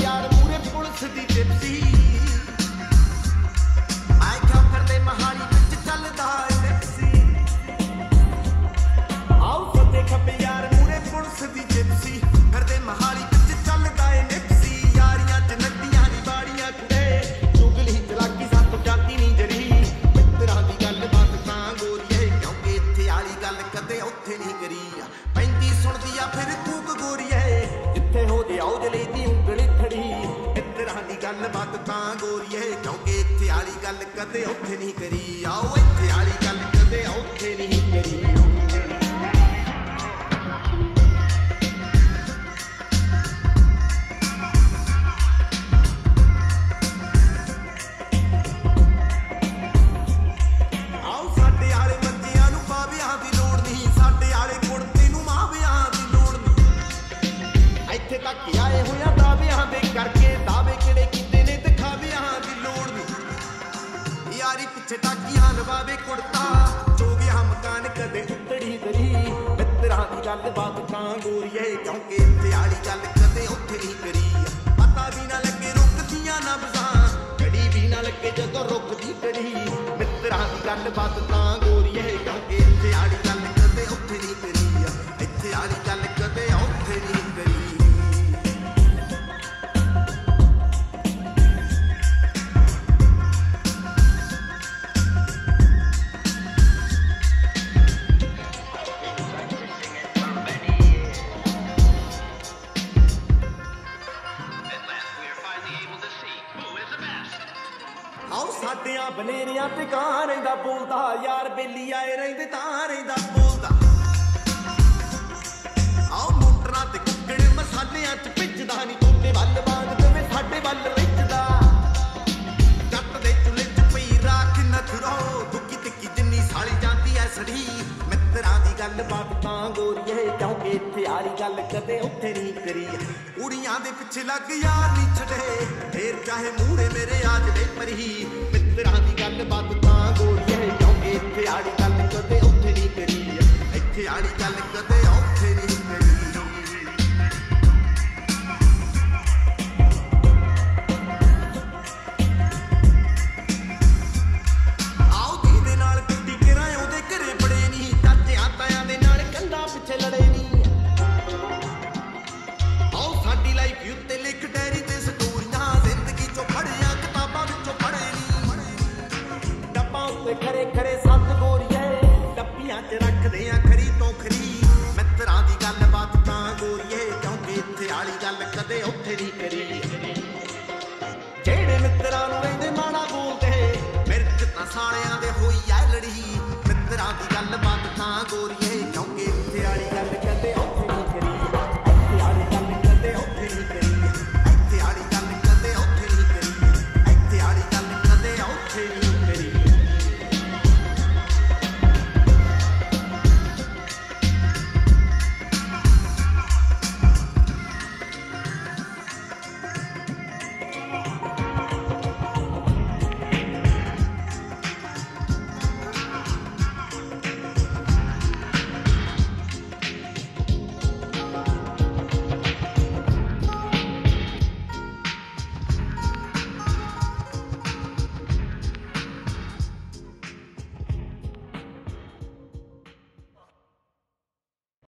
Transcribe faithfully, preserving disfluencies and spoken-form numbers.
यार पूरे पुलिस दी जिप्सी मैं क्या करते महारी बिच चलदा जिप्सी आओ फते खपे यार पूरे पुलिस दी जिप्सी करते महारी बिच चलदा जिप्सी यारियां च नदियां दी बाड़ियां कुड़े चुगली चलाकी साथ जाती नहीं जरी मित्रा दी गल बात तां गोरीए क्योंकि इत्थे वाली गल कदे उत्थे नहीं करी पैंदी सुणदी आ फिर तूक गोरीए जिथे हो दे आओ जले गल बात तां गोरी है क्योंकि इत्थे आली गल कदे उत्थे नहीं करी आओ इत्थे आली गल कदे उत्थे नहीं करी। गल बात तां गोरी है क्योंकि इत्थे आली गल कदे उत्थे नहीं करी पता भी ना लगे रुकदियां नब्ज़ां घड़ी भी ना लगे जदों रुकदी घड़ी मित्रा दी गल बात तां गोरी है क्योंकि इत्थे आली गल कदे उत्थे नहीं करी इत्थे आली गल कदे उत्थे नहीं करी। खरे खरे सत गोरीए डब्बियां च रखदे आ खरी तो खरी